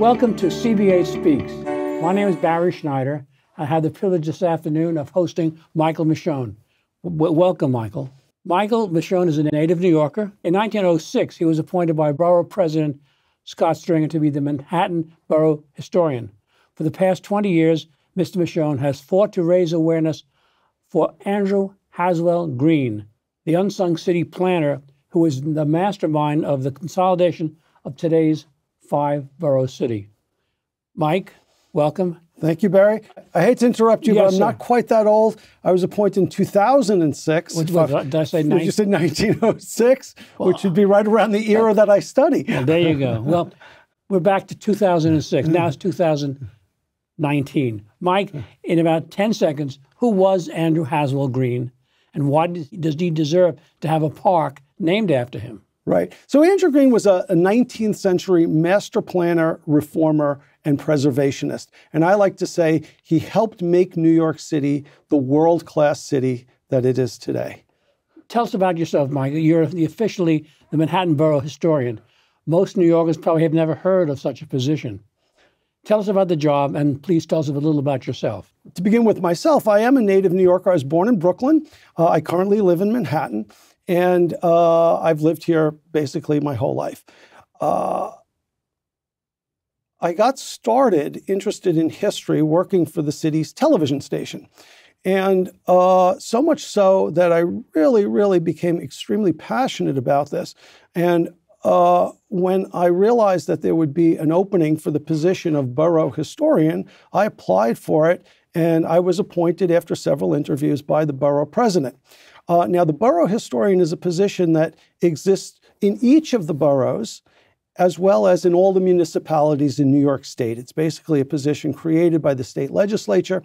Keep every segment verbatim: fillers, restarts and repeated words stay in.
Welcome to C B H Speaks. My name is Barry Schneider. I had the privilege this afternoon of hosting Michael Miscione. W welcome, Michael. Michael Miscione is a native New Yorker. In nineteen oh six, he was appointed by Borough President Scott Stringer to be the Manhattan Borough Historian. For the past twenty years, Mister Miscione has fought to raise awareness for Andrew Haswell Green, the unsung city planner who is the mastermind of the consolidation of today's five-borough city. Mike, welcome. Thank you, Barry. I hate to interrupt you, yes, but I'm sir. not quite that old. I was appointed in two thousand six. Which was, uh, did I say nineteen? You said nineteen oh six, well, which would be right around the era that I study. Well, there you go. Well, we're back to two thousand six. Now it's two thousand nineteen. Mike, in about ten seconds, who was Andrew Haswell Green, and why does he deserve to have a park named after him? Right. So Andrew Green was a nineteenth century master planner, reformer, and preservationist. And I like to say he helped make New York City the world-class city that it is today. Tell us about yourself, Mike. You're the officially the Manhattan Borough Historian. Most New Yorkers probably have never heard of such a position. Tell us about the job, and please tell us a little about yourself. To begin with myself, I am a native New Yorker. I was born in Brooklyn. Uh, I currently live in Manhattan. And uh, I've lived here basically my whole life. Uh, I got started interested in history working for the city's television station. And uh, so much so that I really, really became extremely passionate about this. And uh, when I realized that there would be an opening for the position of borough historian, I applied for it, and I was appointed after several interviews by the borough president. Uh, now, the borough historian is a position that exists in each of the boroughs, as well as in all the municipalities in New York State. It's basically a position created by the state legislature.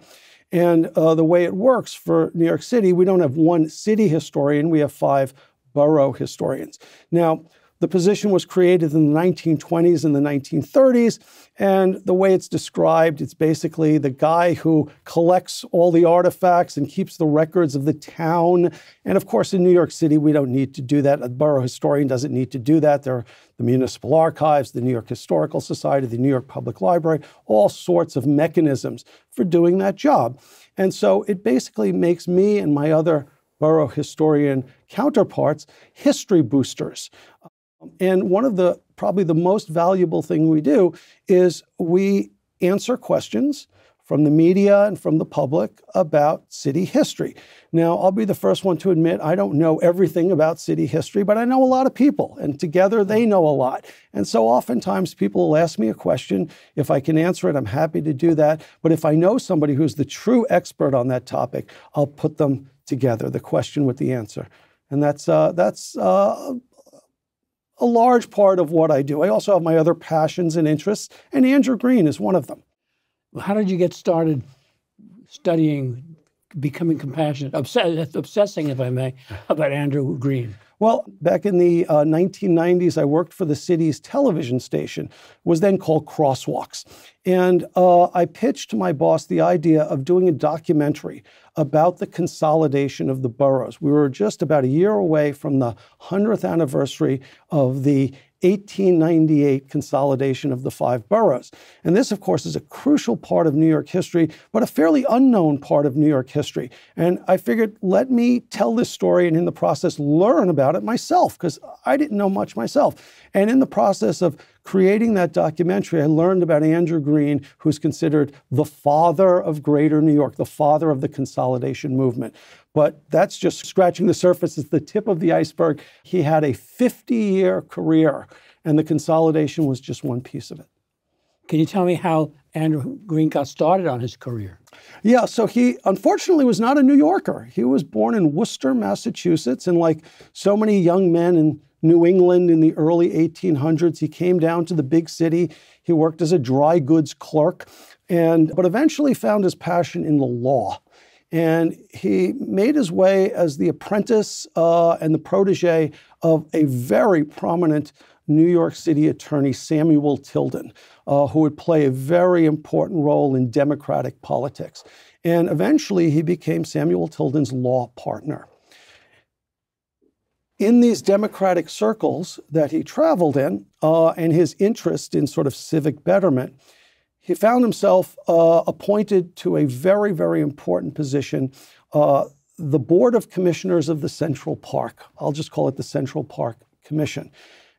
And uh, the way it works for New York City, we don't have one city historian. We have five borough historians. Now, the position was created in the nineteen twenties and the nineteen thirties. And the way it's described, it's basically the guy who collects all the artifacts and keeps the records of the town. And of course, in New York City, we don't need to do that. A borough historian doesn't need to do that. There are the municipal archives, the New York Historical Society, the New York Public Library, all sorts of mechanisms for doing that job. And so it basically makes me and my other borough historian counterparts history boosters. And one of the, probably the most valuable thing we do is we answer questions from the media and from the public about city history. Now, I'll be the first one to admit I don't know everything about city history, but I know a lot of people, and together they know a lot. And so oftentimes people will ask me a question. If I can answer it, I'm happy to do that. But if I know somebody who's the true expert on that topic, I'll put them together, the question with the answer. And that's, uh, that's, uh, a large part of what I do. I also have my other passions and interests, and Andrew Green is one of them. How did you get started studying, becoming compassionate, obsess obsessing, if I may, about Andrew Green? Well, back in the uh, nineteen nineties, I worked for the city's television station. It was then called Crosswalks. And uh, I pitched to my boss the idea of doing a documentary about the consolidation of the boroughs. We were just about a year away from the hundredth anniversary of the eighteen ninety-eight consolidation of the five boroughs. And this, of course, is a crucial part of New York history, but a fairly unknown part of New York history. And I figured, let me tell this story and in the process learn about it myself, because I didn't know much myself. And in the process of creating that documentary, I learned about Andrew Green, who's considered the father of Greater New York, the father of the consolidation movement. But that's just scratching the surface. It's the tip of the iceberg. He had a fifty-year career, and the consolidation was just one piece of it. Can you tell me how Andrew Green got started on his career? Yeah, so he unfortunately was not a New Yorker. He was born in Worcester, Massachusetts, and like so many young men in New England in the early eighteen hundreds, he came down to the big city. He worked as a dry goods clerk, and but eventually found his passion in the law. And he made his way as the apprentice uh, and the protege of a very prominent New York City attorney, Samuel Tilden, uh, who would play a very important role in democratic politics. And eventually he became Samuel Tilden's law partner. in these democratic circles that he traveled in uh, and his interest in sort of civic betterment, he found himself uh, appointed to a very, very important position, uh, the Board of Commissioners of the Central Park. I'll just call it the Central Park Commission.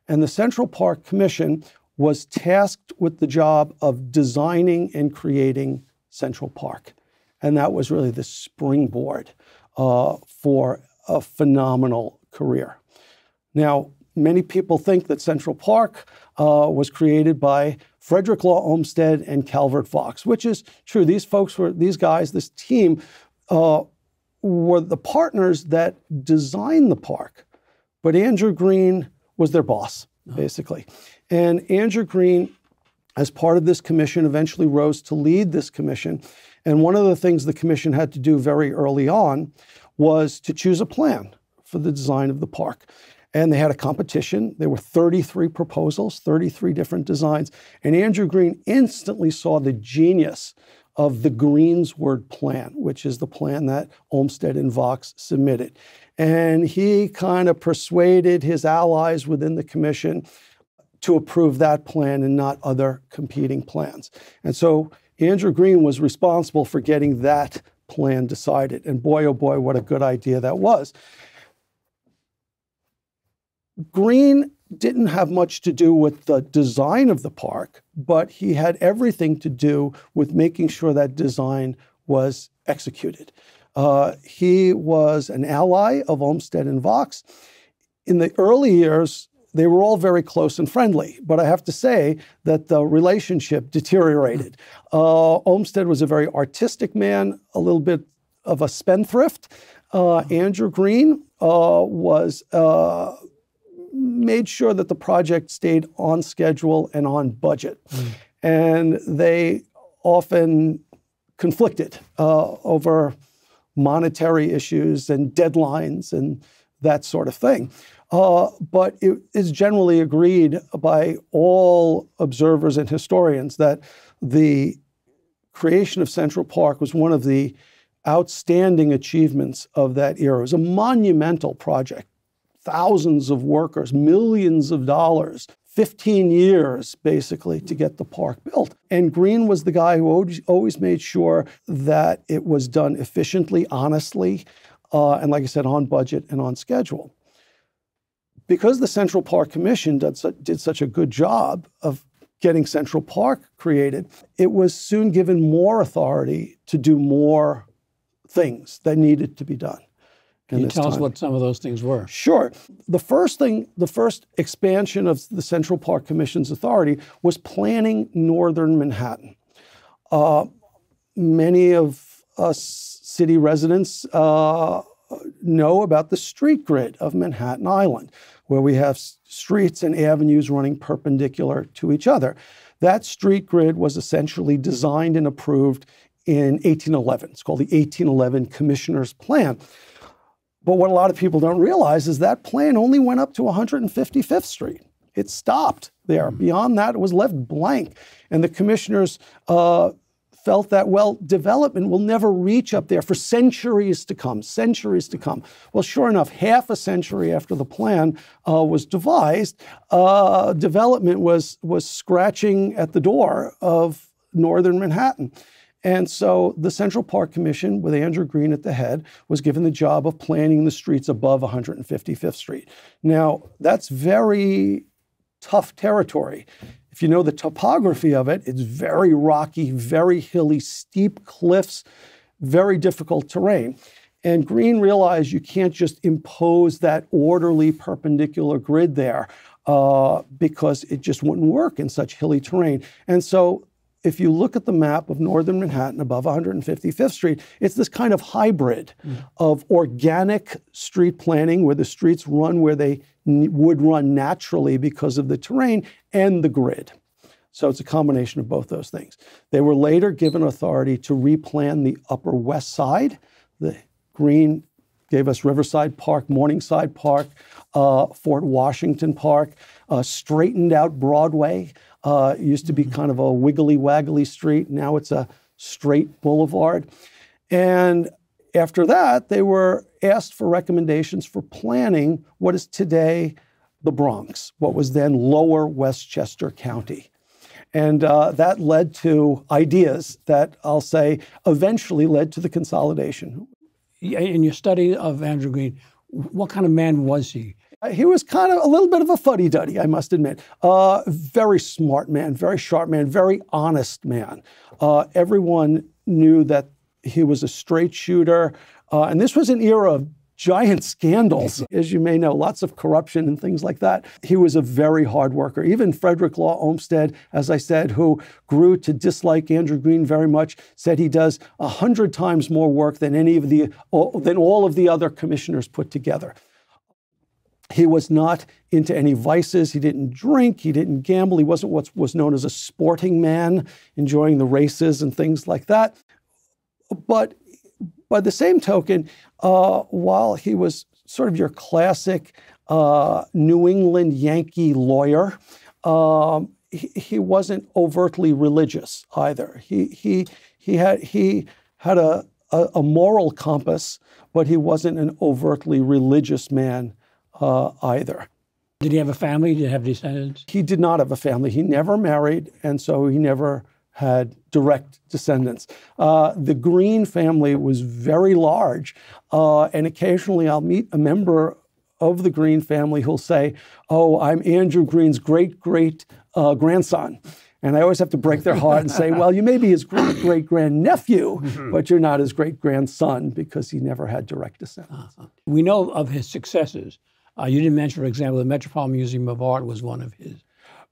And the Central Park Commission was tasked with the job of designing and creating Central Park. And that was really the springboard uh, for a phenomenal career. Now, many people think that Central Park uh, was created by Frederick Law Olmsted and Calvert Vaux, which is true. These folks were, these guys, this team, uh, were the partners that designed the park. But Andrew Green was their boss, oh. basically. And Andrew Green, as part of this commission, eventually rose to lead this commission. And one of the things the commission had to do very early on was to choose a plan for the design of the park. And they had a competition. There were thirty-three proposals, thirty-three different designs. And Andrew Green instantly saw the genius of the Greensward Plan, which is the plan that Olmsted and Vaux submitted. And he kind of persuaded his allies within the commission to approve that plan and not other competing plans. And so Andrew Green was responsible for getting that plan decided. And boy, oh boy, what a good idea that was. Green didn't have much to do with the design of the park, but he had everything to do with making sure that design was executed. Uh, he was an ally of Olmsted and Vaux. In the early years, they were all very close and friendly, but I have to say that the relationship deteriorated. Uh, Olmsted was a very artistic man, a little bit of a spendthrift. Uh, Andrew Green uh, was... Uh, made sure that the project stayed on schedule and on budget. Mm. And they often conflicted uh, over monetary issues and deadlines and that sort of thing. Uh, but it is generally agreed by all observers and historians that the creation of Central Park was one of the outstanding achievements of that era. It was a monumental project. Thousands of workers, millions of dollars, fifteen years, basically, to get the park built. And Green was the guy who always made sure that it was done efficiently, honestly, uh, and like I said, on budget and on schedule. Because the Central Park Commission did, su- did such a good job of getting Central Park created, it was soon given more authority to do more things that needed to be done. Can you tell us what some of those things were? Sure. The first thing, the first expansion of the Central Park Commission's authority was planning northern Manhattan. Uh, many of us city residents uh, know about the street grid of Manhattan Island, where we have streets and avenues running perpendicular to each other. That street grid was essentially designed and approved in eighteen eleven. It's called the eighteen eleven Commissioner's Plan. But what a lot of people don't realize is that plan only went up to one hundred fifty-fifth Street. It stopped there. Mm-hmm. Beyond that, it was left blank. And the commissioners uh, felt that, well, development will never reach up there for centuries to come, centuries to come. Well, sure enough, half a century after the plan uh, was devised, uh, development was, was scratching at the door of northern Manhattan. And so the Central Park Commission, with Andrew Green at the head, was given the job of planning the streets above one hundred fifty-fifth Street. Now, that's very tough territory. If you know the topography of it, it's very rocky, very hilly, steep cliffs, very difficult terrain. And Green realized you can't just impose that orderly perpendicular grid there uh, because it just wouldn't work in such hilly terrain. And so if you look at the map of northern Manhattan above one hundred fifty-fifth Street, it's this kind of hybrid mm. of organic street planning where the streets run where they would run naturally because of the terrain and the grid. So it's a combination of both those things. They were later given authority to replan the Upper West Side. The Green gave us Riverside Park, Morningside Park, uh, Fort Washington Park, uh, straightened out Broadway. Uh, it used to be kind of a wiggly-waggly street. Now it's a straight boulevard. And after that, they were asked for recommendations for planning what is today the Bronx, what was then Lower Westchester County. And uh, that led to ideas that I'll say eventually led to the consolidation. In your study of Andrew Green, what kind of man was he? He was kind of a little bit of a fuddy-duddy, I must admit. Uh, very smart man, very sharp man, very honest man. Uh, everyone knew that he was a straight shooter. Uh, and this was an era of giant scandals, as you may know, lots of corruption and things like that. He was a very hard worker. Even Frederick Law Olmsted, as I said, who grew to dislike Andrew Green very much, said he does a hundred times more work than any of the than all of the other commissioners put together. He was not into any vices. He didn't drink. He didn't gamble. He wasn't what was known as a sporting man, enjoying the races and things like that. But by the same token, uh, while he was sort of your classic uh, New England Yankee lawyer, um, he, he wasn't overtly religious either. He he he had he had a, a, a moral compass, but he wasn't an overtly religious man uh, either. Did he have a family? Did he have descendants? He did not have a family. He never married, and so he never had direct descendants. Uh, the Green family was very large, uh, and occasionally I'll meet a member of the Green family who'll say, "Oh, I'm Andrew Green's great-great-grandson." Uh, and I always have to break their heart and say, "Well, you may be his great-great-grandnephew, mm-hmm. but you're not his great-grandson because he never had direct descendants." Uh-huh. We know of his successes. Uh, you didn't mention, for example, the Metropolitan Museum of Art was one of his.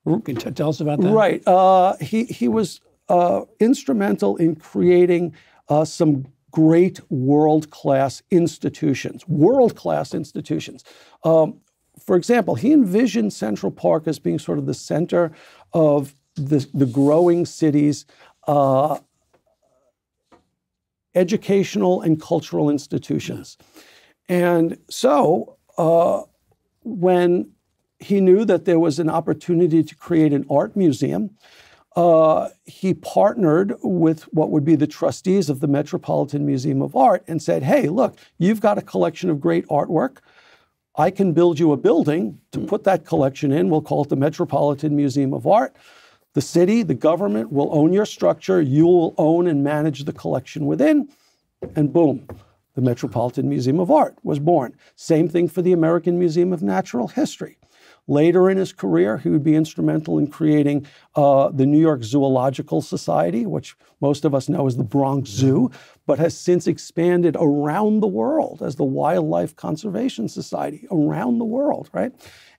Can you tell us about that? Right. Uh, he, he was uh, instrumental in creating uh, some great world-class institutions, world-class institutions. Um, for example, he envisioned Central Park as being sort of the center of the, the growing city's uh, educational and cultural institutions. And so uh, when he knew that there was an opportunity to create an art museum, uh, he partnered with what would be the trustees of the Metropolitan Museum of Art and said, "Hey, look, you've got a collection of great artwork. I can build you a building to put that collection in. We'll call it the Metropolitan Museum of Art. The city, the government will own your structure. You will own and manage the collection within." And boom, the Metropolitan Museum of Art was born. Same thing for the American Museum of Natural History. Later in his career, he would be instrumental in creating uh, the New York Zoological Society, which most of us know as the Bronx Zoo, but has since expanded around the world as the Wildlife Conservation Society, around the world, right?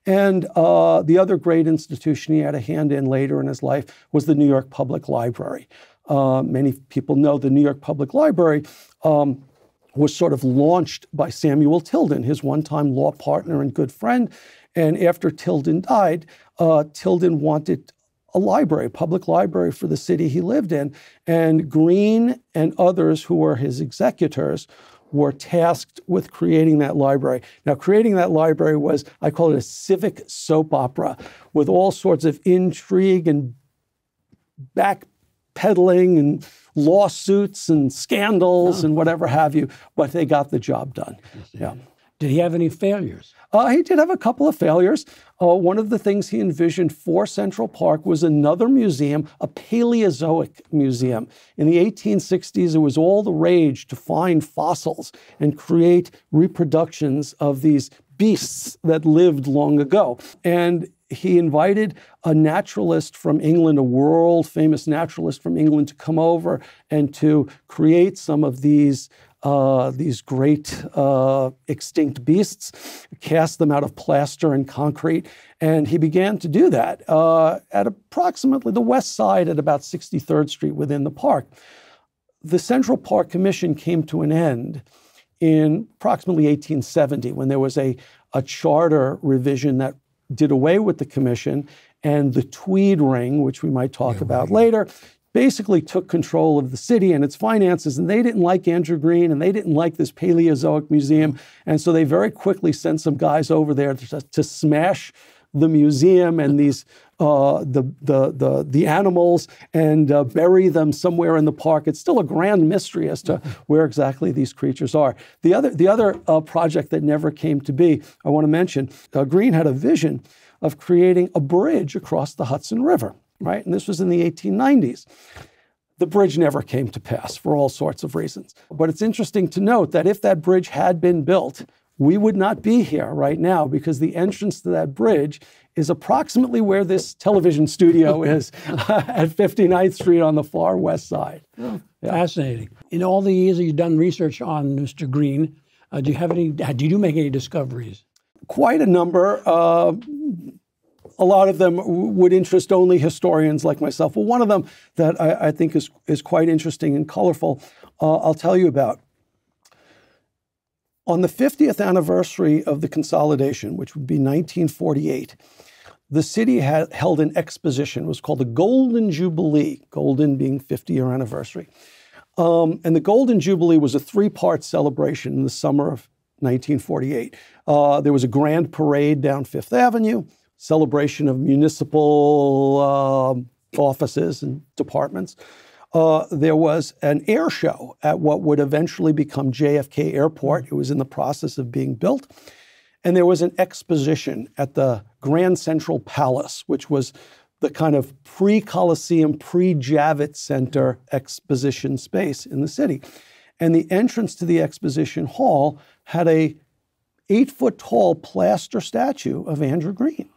And uh, the other great institution he had a hand in later in his life was the New York Public Library. Uh, many people know the New York Public Library um, was sort of launched by Samuel Tilden, his one-time law partner and good friend. And after Tilden died, uh, Tilden wanted a library, a public library for the city he lived in. And Green and others who were his executors were tasked with creating that library. Now, creating that library was, I call it a civic soap opera, with all sorts of intrigue and backpedaling and lawsuits and scandals oh. and whatever have you. But they got the job done. Yes, yeah. Did he have any failures? Uh, he did have a couple of failures. Uh, one of the things he envisioned for Central Park was another museum, a Paleozoic museum. In the eighteen sixties, it was all the rage to find fossils and create reproductions of these beasts that lived long ago. And he invited a naturalist from England, a world-famous naturalist from England, to come over and to create some of these Uh, these great uh, extinct beasts, cast them out of plaster and concrete. And he began to do that uh, at approximately the west side at about sixty-third street within the park. The Central Park Commission came to an end in approximately eighteen seventy when there was a, a charter revision that did away with the commission, and the Tweed Ring, which we might talk yeah, about right. later, basically took control of the city and its finances, and they didn't like Andrew Green, and they didn't like this Paleozoic museum, and so they very quickly sent some guys over there to, to smash the museum and these uh, the, the the the animals and uh, bury them somewhere in the park. It's still a grand mystery as to where exactly these creatures are. The other the other uh, project that never came to be, I want to mention, uh, Green had a vision of creating a bridge across the Hudson River, right? And this was in the eighteen nineties. The bridge never came to pass for all sorts of reasons. But it's interesting to note that if that bridge had been built, we would not be here right now, because the entrance to that bridge is approximately where this television studio is at fifty-ninth Street on the far west side. Oh, yeah. Fascinating. In all the years you've done research on Mister Green, uh, do you have any, did you make any discoveries? Quite a number. Uh, A lot of them would interest only historians like myself. Well, one of them that I, I think is, is quite interesting and colorful, uh, I'll tell you about. On the fiftieth anniversary of the consolidation, which would be nineteen forty-eight, the city had held an exposition. It was called the Golden Jubilee, golden being fifty-year anniversary. Um, and the Golden Jubilee was a three-part celebration in the summer of nineteen forty-eight. Uh, there was a grand parade down Fifth Avenue, celebration of municipal uh, offices and departments. Uh, there was an air show at what would eventually become J F K Airport. It was in the process of being built. And there was an exposition at the Grand Central Palace, which was the kind of pre-Coliseum, pre-Javits Center exposition space in the city. And the entrance to the exposition hall had a eight-foot-tall plaster statue of Andrew Green.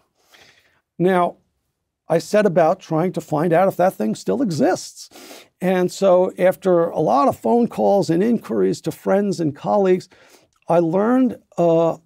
Now, I set about trying to find out if that thing still exists. And so after a lot of phone calls and inquiries to friends and colleagues, I learned uh,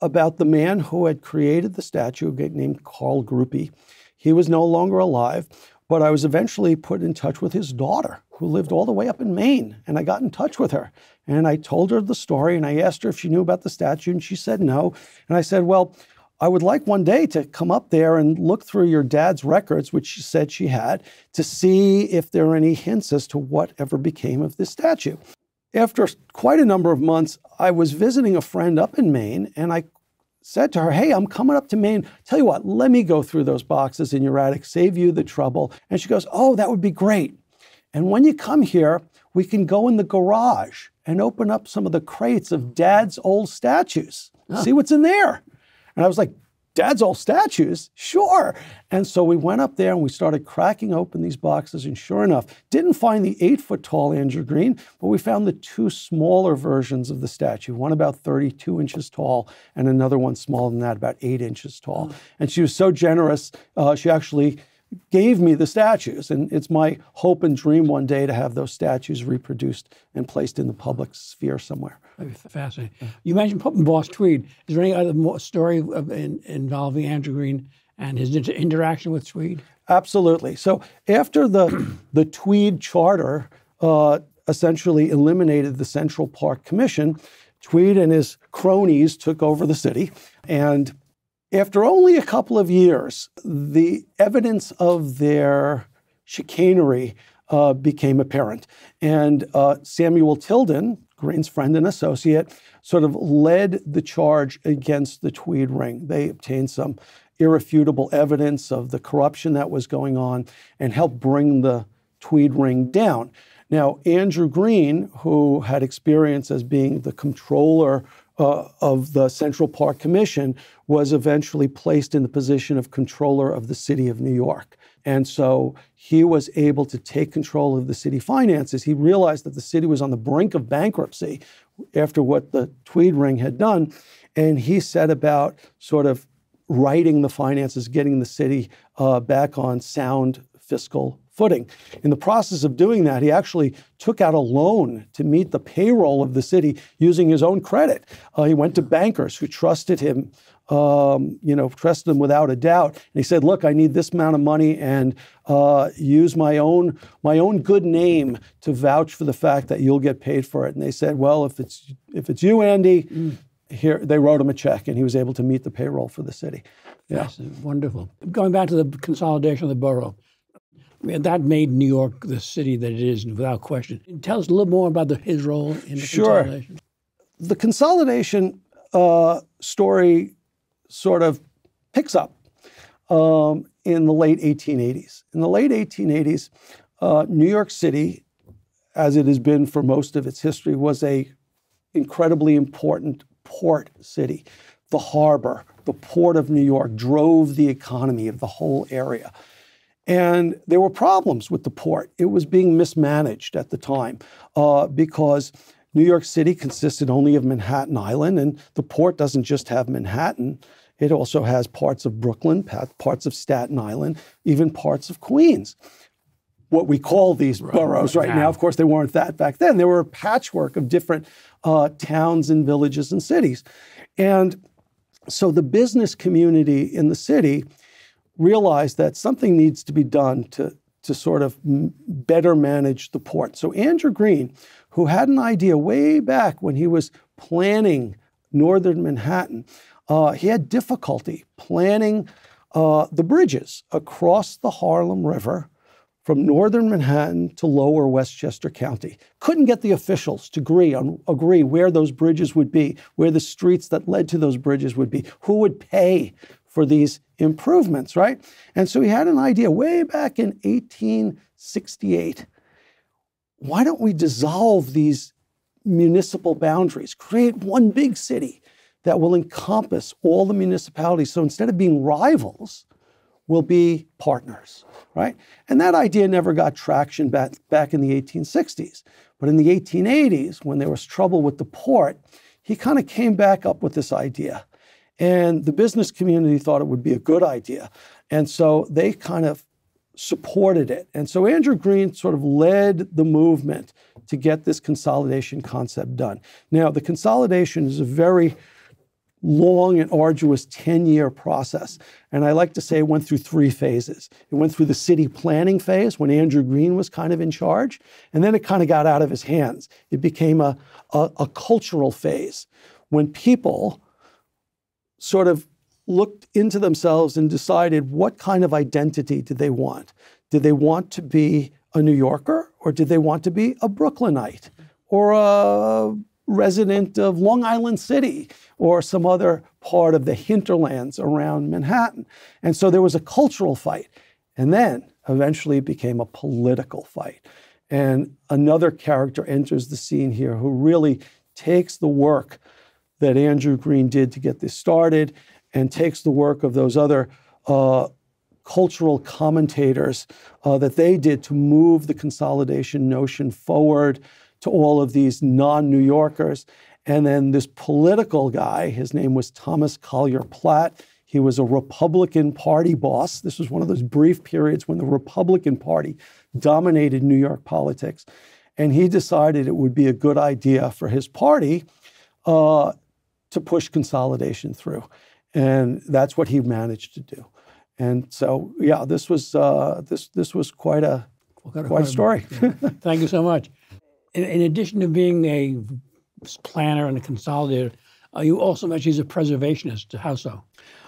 about the man who had created the statue, a guy named Carl Gruppi. He was no longer alive, but I was eventually put in touch with his daughter, who lived all the way up in Maine. And I got in touch with her. And I told her the story, and I asked her if she knew about the statue, and she said no. And I said, well, I would like one day to come up there and look through your dad's records, which she said she had, to see if there are any hints as to whatever became of this statue. After quite a number of months, I was visiting a friend up in Maine, and I said to her, hey, I'm coming up to Maine. Tell you what, let me go through those boxes in your attic, save you the trouble. And she goes, oh, that would be great. And when you come here, we can go in the garage and open up some of the crates of Dad's old statues. Huh. See what's in there. And I was like, Dad's old statues? Sure. And so we went up there and we started cracking open these boxes. And sure enough, didn't find the eight-foot-tall Andrew Green, but we found the two smaller versions of the statue, one about thirty-two inches tall and another one smaller than that, about eight inches tall. Oh. And she was so generous, uh, she actually gave me the statues, and it's my hope and dream one day to have those statues reproduced and placed in the public sphere somewhere. Fascinating. You mentioned Boss Tweed. Is there any other story of, in, involving Andrew Green and his inter interaction with Tweed? Absolutely. So after the the Tweed Charter uh, essentially eliminated the Central Park Commission, Tweed and his cronies took over the city, and after only a couple of years, the evidence of their chicanery uh, became apparent. And uh, Samuel Tilden, Green's friend and associate, sort of led the charge against the Tweed Ring. They obtained some irrefutable evidence of the corruption that was going on and helped bring the Tweed Ring down. Now, Andrew Green, who had experience as being the comptroller Uh, of the Central Park Commission, was eventually placed in the position of controller of the city of New York. And so he was able to take control of the city finances. He realized that the city was on the brink of bankruptcy after what the Tweed Ring had done. And he set about sort of righting the finances, getting the city uh, back on sound fiscal footing. In the process of doing that, he actually took out a loan to meet the payroll of the city using his own credit. Uh, he went to bankers who trusted him, um, you know, trusted him without a doubt. And he said, look, I need this amount of money, and uh, use my own, my own good name to vouch for the fact that you'll get paid for it. And they said, well, if it's, if it's you, Andy, mm. Here, they wrote him a check, and he was able to meet the payroll for the city. Yeah. That's wonderful. Going back to the consolidation of the borough, and that made New York the city that it is, without question. Tell us a little more about the, his role in the sure. consolidation. The consolidation uh, story sort of picks up um, in the late eighteen eighties. In the late eighteen eighties, uh, New York City, as it has been for most of its history, was a incredibly important port city. The harbor, the port of New York, drove the economy of the whole area. And there were problems with the port. It was being mismanaged at the time uh, because New York City consisted only of Manhattan Island, and the port doesn't just have Manhattan. It also has parts of Brooklyn, parts of Staten Island, even parts of Queens, what we call these right. boroughs right yeah. now. Of course, they weren't that back then. They were a patchwork of different uh, towns and villages and cities. And so the business community in the city realized that something needs to be done to, to sort of better manage the port. So Andrew Green, who had an idea way back when he was planning northern Manhattan, uh, he had difficulty planning uh, the bridges across the Harlem River from northern Manhattan to lower Westchester County. Couldn't get the officials to agree on agree where those bridges would be, where the streets that led to those bridges would be, who would pay for these improvements, right? And so he had an idea way back in eighteen sixty-eight. Why don't we dissolve these municipal boundaries, create one big city that will encompass all the municipalities? So instead of being rivals, will be partners, right? And that idea never got traction back, back in the eighteen sixties. But in the eighteen eighties, when there was trouble with the port, he kind of came back up with this idea. And the business community thought it would be a good idea. And so they kind of supported it. And so Andrew Green sort of led the movement to get this consolidation concept done. Now, the consolidation is a very long and arduous ten-year process. And I like to say it went through three phases. It went through the city planning phase when Andrew Green was kind of in charge, and then it kind of got out of his hands. It became a, a, a cultural phase when people sort of looked into themselves and decided what kind of identity did they want. Did they want to be a New Yorker, or did they want to be a Brooklynite or a resident of Long Island City or some other part of the hinterlands around Manhattan? And so there was a cultural fight. And then eventually it became a political fight. And another character enters the scene here who really takes the work that Andrew Green did to get this started and takes the work of those other uh, cultural commentators uh, that they did to move the consolidation notion forward to all of these non-New Yorkers. And then this political guy, his name was Thomas Collier Platt. He was a Republican Party boss. This was one of those brief periods when the Republican Party dominated New York politics. And he decided it would be a good idea for his party uh, to push consolidation through. And that's what he managed to do. And so, yeah, this was, uh, this, this was quite a, quite a story. Yeah. Thank you so much. In addition to being a planner and a consolidator, uh, you also mentioned he's a preservationist. How so?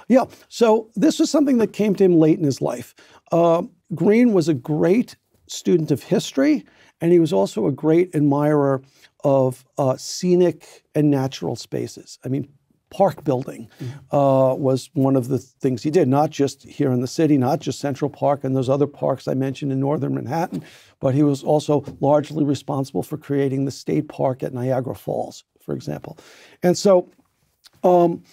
Yeah. So this was something that came to him late in his life. Uh, Green was a great student of history, and he was also a great admirer of uh, scenic and natural spaces. I mean, park building uh, was one of the things he did, not just here in the city, not just Central Park and those other parks I mentioned in northern Manhattan, but he was also largely responsible for creating the state park at Niagara Falls, for example. And so um,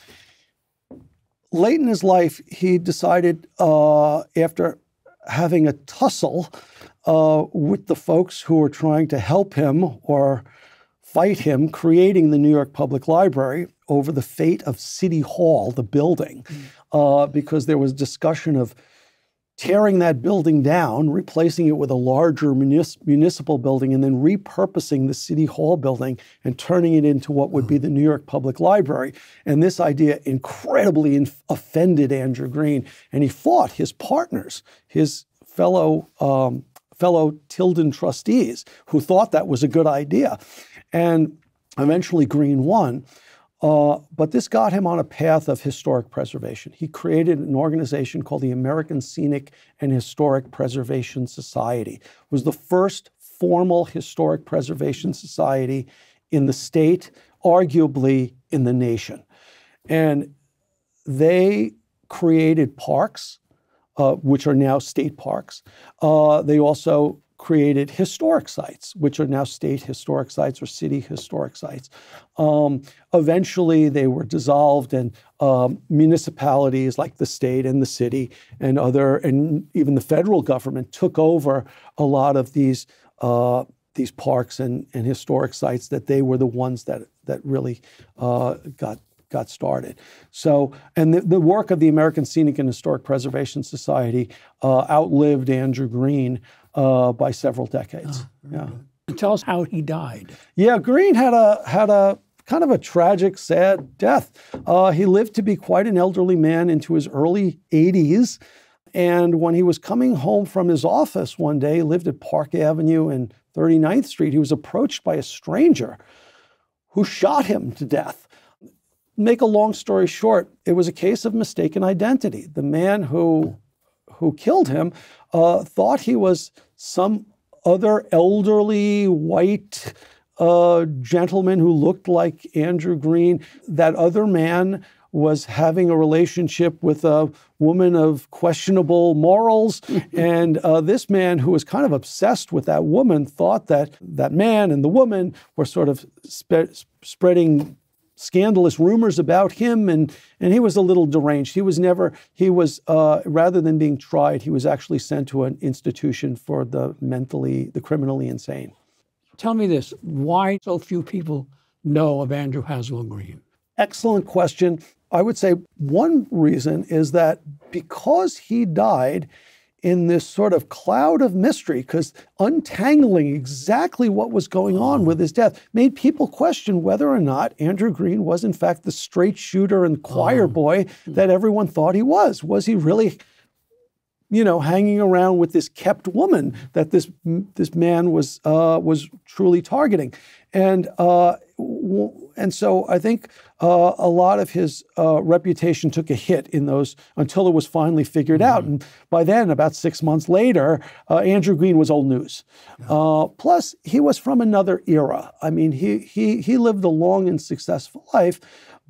late in his life, he decided uh, after having a tussle uh, with the folks who were trying to help him or fight him creating the New York Public Library over the fate of City Hall, the building, uh, because there was discussion of tearing that building down, replacing it with a larger munis municipal building, and then repurposing the City Hall building and turning it into what would be the New York Public Library. And this idea incredibly inf offended Andrew Green, and he fought his partners, his fellow, um, fellow Tilden trustees, who thought that was a good idea. And eventually Green won. Uh, but this got him on a path of historic preservation. He created an organization called the American Scenic and Historic Preservation Society. It was the first formal historic preservation society in the state, arguably in the nation. And they created parks uh, which are now state parks. Uh, they also created historic sites, which are now state historic sites or city historic sites. Um, eventually, they were dissolved, and um, municipalities like the state and the city and other, and even the federal government took over a lot of these uh, these parks and and historic sites that they were the ones that that really uh, got. got started. So, and the, the work of the American Scenic and Historic Preservation Society uh, outlived Andrew Green uh, by several decades. Ah, yeah. Good. Tell us how he died. Yeah, Green had a had a kind of a tragic, sad death. Uh, he lived to be quite an elderly man into his early eighties. And when he was coming home from his office one day, he lived at Park Avenue and thirty-ninth Street, he was approached by a stranger who shot him to death. Make a long story short, it was a case of mistaken identity. The man who, who killed him uh, thought he was some other elderly white uh, gentleman who looked like Andrew Green. That other man was having a relationship with a woman of questionable morals. And uh, this man, who was kind of obsessed with that woman, thought that that man and the woman were sort of spe spreading scandalous rumors about him, and and he was a little deranged. He was never, he was, uh, rather than being tried, he was actually sent to an institution for the mentally, the criminally insane. Tell me this, why so few people know of Andrew Haswell Green? Excellent question. I would say one reason is that because he died in this sort of cloud of mystery, because untangling exactly what was going on with his death made people question whether or not Andrew Green was in fact the straight shooter and choir boy that everyone thought he was. Was he really, you know, hanging around with this kept woman that this this man was uh, was truly targeting? And uh, and so I think uh, a lot of his uh, reputation took a hit in those until it was finally figured mm-hmm. out. And by then, about six months later, uh, Andrew Green was old news. Yeah. Uh, plus, he was from another era. I mean, he he he lived a long and successful life,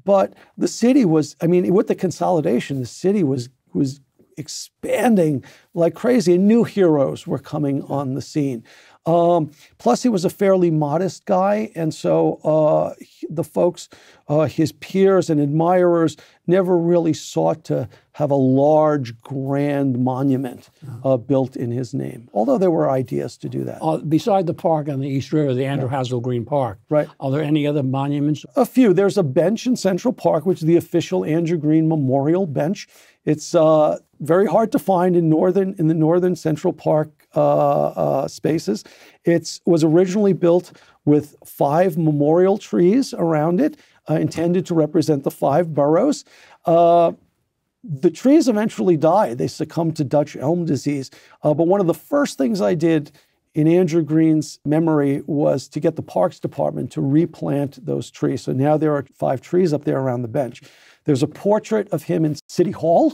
but the city was, I mean, with the consolidation, the city was was expanding like crazy, and new heroes were coming on the scene. Um, plus, he was a fairly modest guy, and so uh, he, the folks, uh, his peers and admirers, never really sought to have a large, grand monument uh, built in his name, although there were ideas to do that. Uh, beside the park on the East River, the Andrew yeah. Haswell Green Park, right. Are there any other monuments? A few. There's a bench in Central Park, which is the official Andrew Green Memorial Bench. It's uh, very hard to find in northern in the northern Central Park Uh, uh, spaces. It was originally built with five memorial trees around it, uh, intended to represent the five boroughs. Uh, the trees eventually died. They succumbed to Dutch elm disease. Uh, but one of the first things I did in Andrew Green's memory was to get the Parks Department to replant those trees. So now there are five trees up there around the bench. There's a portrait of him in City Hall.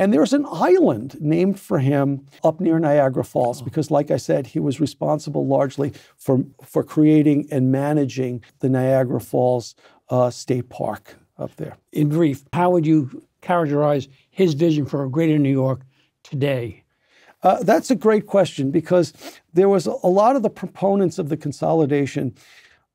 And there's an island named for him up near Niagara Falls, because like I said, he was responsible largely for, for creating and managing the Niagara Falls uh, State Park up there. In brief, how would you characterize his vision for a greater New York today? Uh, that's a great question, because there was a lot of the proponents of the consolidation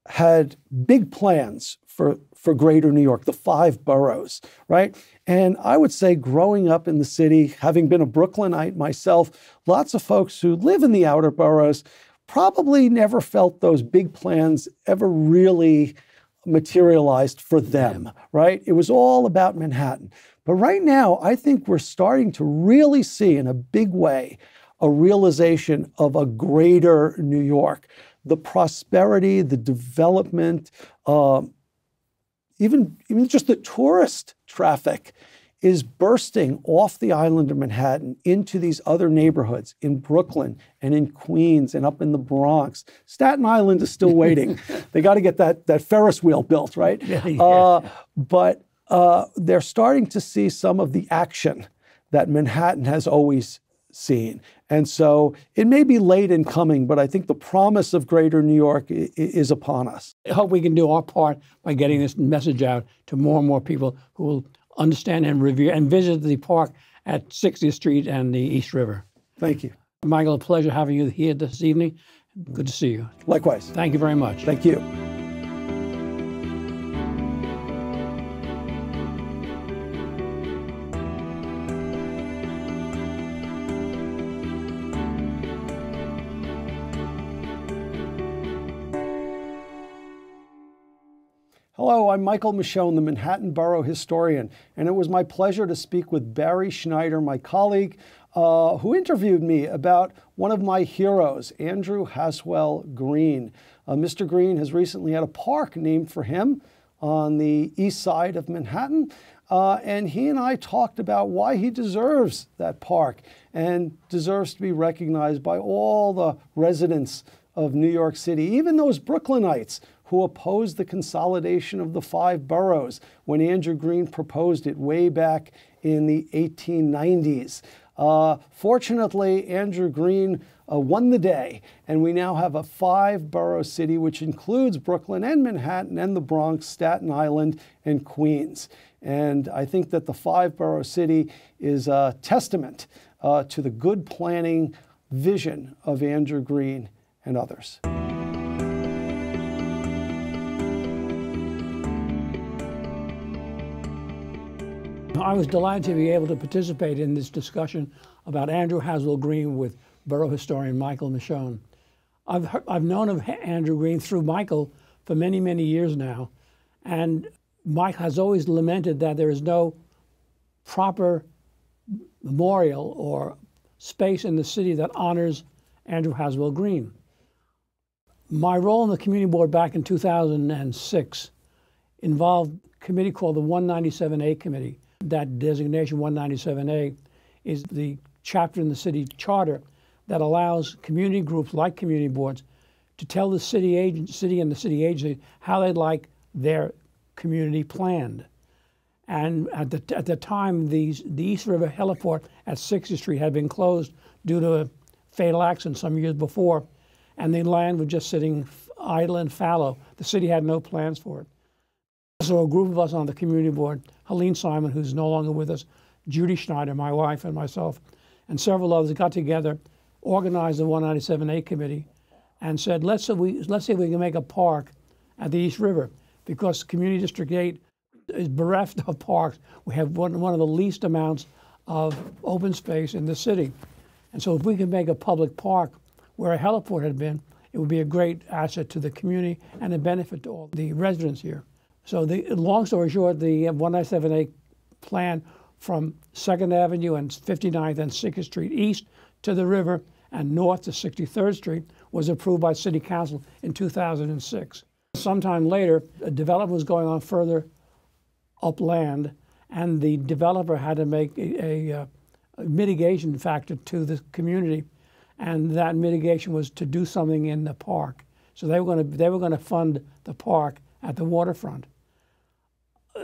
had big plans for for greater New York, the five boroughs, right? And I would say growing up in the city, having been a Brooklynite myself, lots of folks who live in the outer boroughs probably never felt those big plans ever really materialized for them, right? It was all about Manhattan. But right now, I think we're starting to really see in a big way a realization of a greater New York. The prosperity, the development, um, Even, even just the tourist traffic is bursting off the island of Manhattan into these other neighborhoods in Brooklyn and in Queens and up in the Bronx. Staten Island is still waiting. They got to get that, that Ferris wheel built, right? Yeah, yeah. Uh, but uh, they're starting to see some of the action that Manhattan has always seen. And so it may be late in coming, but I think the promise of greater New York is upon us. I hope we can do our part by getting this message out to more and more people who will understand and revere and visit the park at sixtieth street and the East River. Thank you. Michael, a pleasure having you here this evening. Good to see you. Likewise. Thank you very much. Thank you. Hello, I'm Michael Miscione, the Manhattan Borough historian, and it was my pleasure to speak with Barry Schneider, my colleague, Uh, who interviewed me about one of my heroes, Andrew Haswell Green. Uh, Mister Green has recently had a park named for him on the east side of Manhattan, uh, and he and I talked about why he deserves that park and deserves to be recognized by all the residents of New York City, even those Brooklynites who opposed the consolidation of the five boroughs when Andrew Green proposed it way back in the eighteen nineties. Uh, fortunately, Andrew Green uh, won the day, and we now have a five-borough city, which includes Brooklyn and Manhattan and the Bronx, Staten Island, and Queens. And I think that the five-borough city is a testament uh, to the good planning vision of Andrew Green and others. I was delighted to be able to participate in this discussion about Andrew Haswell Green with borough historian Michael Miscione. I've, heard, I've known of Andrew Green through Michael for many, many years now, and Mike has always lamented that there is no proper memorial or space in the city that honors Andrew Haswell Green. My role in the community board back in two thousand six involved a committee called the one ninety-seven A Committee. That designation, one ninety-seven A, is the chapter in the city charter that allows community groups like community boards to tell the city, agent, city and the city agency how they'd like their community planned. And at the, at the time, the, the East River heliport at sixtieth street had been closed due to a fatal accident some years before, and the land was just sitting idle and fallow. The city had no plans for it. So a group of us on the community board, Helene Simon, who's no longer with us, Judy Schneider, my wife, and myself, and several others got together, organized the one ninety-seven A committee, and said, let's see, we, let's see if we can make a park at the East River, because Community District eight is bereft of parks. We have one, one of the least amounts of open space in the city. And so if we could make a public park where a heliport had been, it would be a great asset to the community and a benefit to all the residents here. So the long story short, the one ninety-seven A plan from second avenue and fifty-ninth and sixtieth street east to the river and north to sixty-third street was approved by City Council in two thousand six. Sometime later, a development was going on further upland, and the developer had to make a, a, a mitigation factor to the community, and that mitigation was to do something in the park. So they were going to, they were going to fund the park at the waterfront.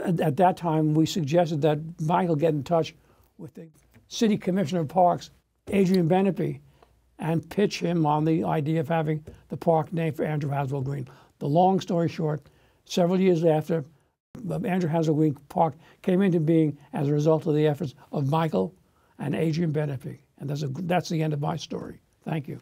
At that time, we suggested that Michael get in touch with the city commissioner of parks, Adrian Benepe, and pitch him on the idea of having the park named for Andrew Haswell Green. The long story short, several years after, Andrew Haswell Green Park came into being as a result of the efforts of Michael and Adrian Benepe. And that's, a, that's the end of my story. Thank you.